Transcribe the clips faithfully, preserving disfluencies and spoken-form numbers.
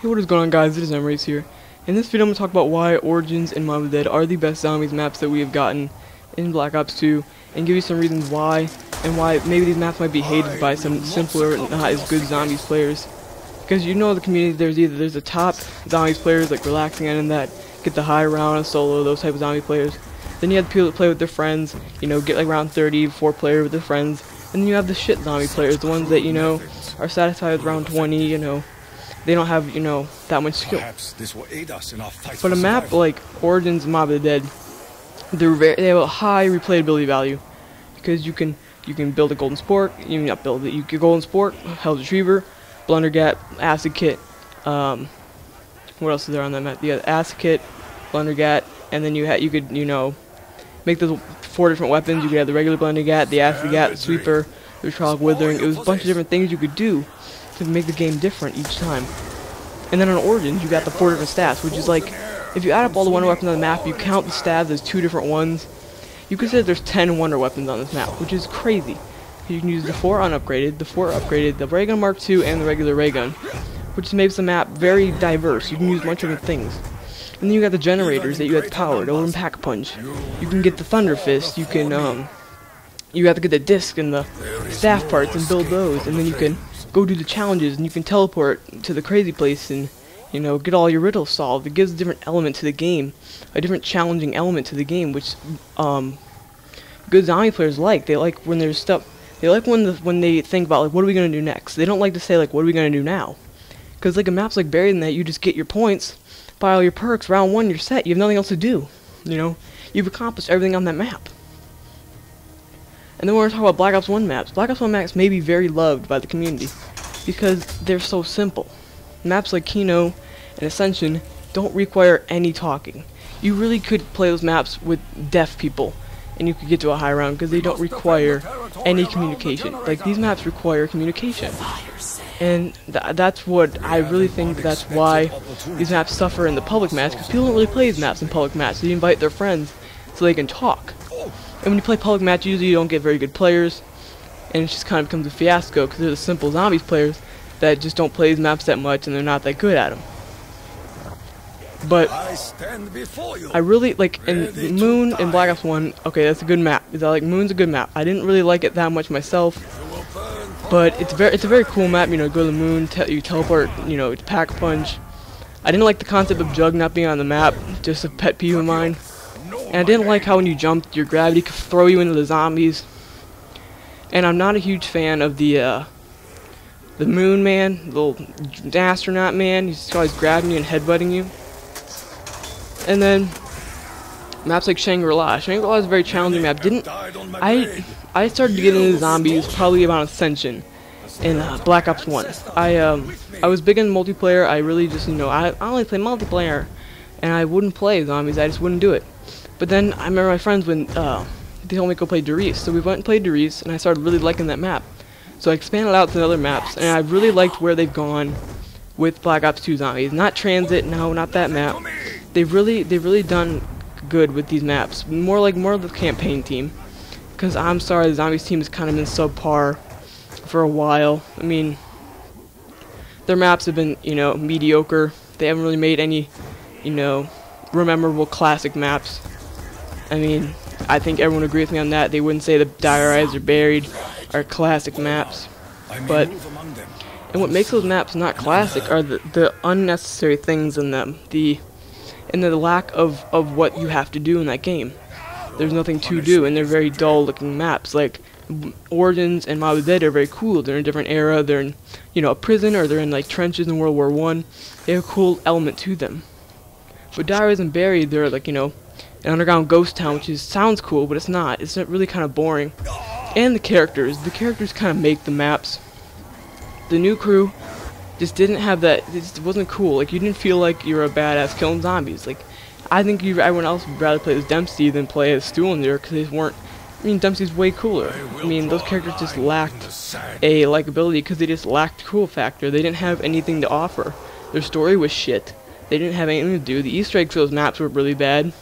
Hey, what is going on, guys? It is Emrys here. In this video, I'm going to talk about why Origins and Mob of the Dead are the best zombies maps that we have gotten in Black Ops two, and give you some reasons why, and why maybe these maps might be hated by some simpler, not as good zombies players. Because you know the community, there's either there's the top zombies players, like Relax Cannon and that, get the high round, solo, those type of zombie players. Then you have the people that play with their friends, you know, get like round thirty, four player with their friends. And then you have the shit zombie players, the ones that, you know, are satisfied with round twenty, you know. They don't have, you know, that much skill. This will aid us in our fight. But a map survival. Like Origins and Mob of the Dead, they're very, they have a high replayability value, because you can you can build a golden sport, you not build it, you can golden sport, Hell's Retriever, blundergat, acid kit. Um, what else is there on that map? Yeah, acid kit, blundergat, and then you had you could you know make those four different weapons. You could have the regular blundergat, the acid gat, the sweeper, the Trial of Withering. It was a bunch of different things you could do to make the game different each time. And then on Origins, you got the four different stats, which is like, if you add up all the wonder weapons on the map, you count the stabs as two different ones, you could say there's ten wonder weapons on this map, which is crazy. You can use the four unupgraded, the four upgraded, the Raygun Mark two, and the regular Raygun, which makes the map very diverse. You can use a bunch of different things. And then you got the generators that you had powered over in Pack Punch. You can get the Thunder Fist, you can, um, you have to get the disc and the staff parts and build those, and then you can go do the challenges, and you can teleport to the crazy place and, you know, get all your riddles solved. It gives a different element to the game, a different challenging element to the game, which um, good zombie players like. They like when there's stuff, they like when the, when they think about, like, what are we going to do next? They don't like to say, like, what are we going to do now? Because, like, a map's like Buried in that, you just get your points, buy all your perks, round one, you're set, you have nothing else to do, you know? You've accomplished everything on that map. And then we're going to talk about Black Ops one maps. Black Ops one maps may be very loved by the community because they're so simple. Maps like Kino and Ascension don't require any talking. You really could play those maps with deaf people and you could get to a high round because they don't require any communication. Like, these maps require communication. And th that's what I really think, that's why these maps suffer in the public match, because people don't really play these maps in public match. They invite their friends so they can talk. And when you play public match, usually you don't get very good players, and it just kind of becomes a fiasco because they're the simple zombies players that just don't play these maps that much and they're not that good at them. But I, stand before you. I really like in Moon and Black Ops one. Okay, that's a good map. Is I like Moon's a good map. I didn't really like it that much myself, but it's very it's a very cool map. You know, go to the moon, te you teleport. You know, Pack Punch. I didn't like the concept of Jug not being on the map. Just a pet peeve of mine. And I didn't like how when you jumped, your gravity could throw you into the zombies. And I'm not a huge fan of the uh, the Moon man, the little astronaut man. He's always grabbing you and headbutting you. And then maps like Shangri-La. Shangri-La is a very challenging map. Didn't I? I started to get into zombies probably about Ascension in uh, Black Ops one. I um I was big into multiplayer. I really just you know I, I only play multiplayer, and I wouldn't play zombies. I just wouldn't do it. But then I remember my friends when uh, they told me to go play Die Rise, so we went and played Die Rise, and I started really liking that map. So I expanded out to other maps, and I really liked where they've gone with Black Ops two zombies. Not Transit, no, not that map. They've really, they've really done good with these maps. More like more of the campaign team, because I'm sorry, the zombies team has kind of been subpar for a while. I mean, their maps have been, you know, mediocre. They haven't really made any, you know, memorable classic maps. I mean, I think everyone would agree with me on that. They wouldn't say the Die Rise or Buried are classic maps, but and what makes those maps not classic are the, the unnecessary things in them, the and the lack of of what you have to do in that game. There's nothing to do, and they're very dull-looking maps. Like Origins and Mob of the Dead are very cool. They're in a different era. They're in, you know, a prison, or they're in like trenches in World War One. They have a cool element to them. But Die Rise and Buried, they're like, you know, an underground ghost town, which is, sounds cool, but it's not. It's really kind of boring. And the characters. The characters kind of make the maps. The new crew just didn't have that. It just wasn't cool. Like, you didn't feel like you were a badass killing zombies. Like, I think you, everyone else would rather play as Dempsey than play as Stuhlinger, because they weren't. I mean, Dempsey's way cooler. I mean, those characters just lacked a likability because they just lacked cool factor. They didn't have anything to offer. Their story was shit. They didn't have anything to do. The Easter eggs for those maps were really bad.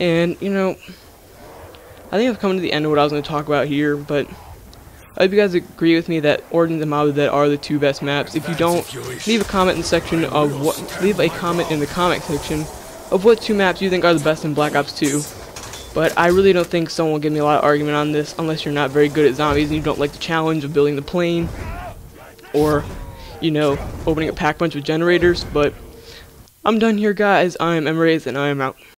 And, you know, I think I've come to the end of what I was going to talk about here, but I hope you guys agree with me that Origins and Mob of the Dead are the two best maps. If you don't, leave a comment in the section of what leave a comment in the comment section of what two maps you think are the best in Black Ops two. But I really don't think someone will give me a lot of argument on this unless you're not very good at zombies and you don't like the challenge of building the plane or, you know, opening a pack punch with generators. But I'm done here, guys. I'm Emrys and I am out.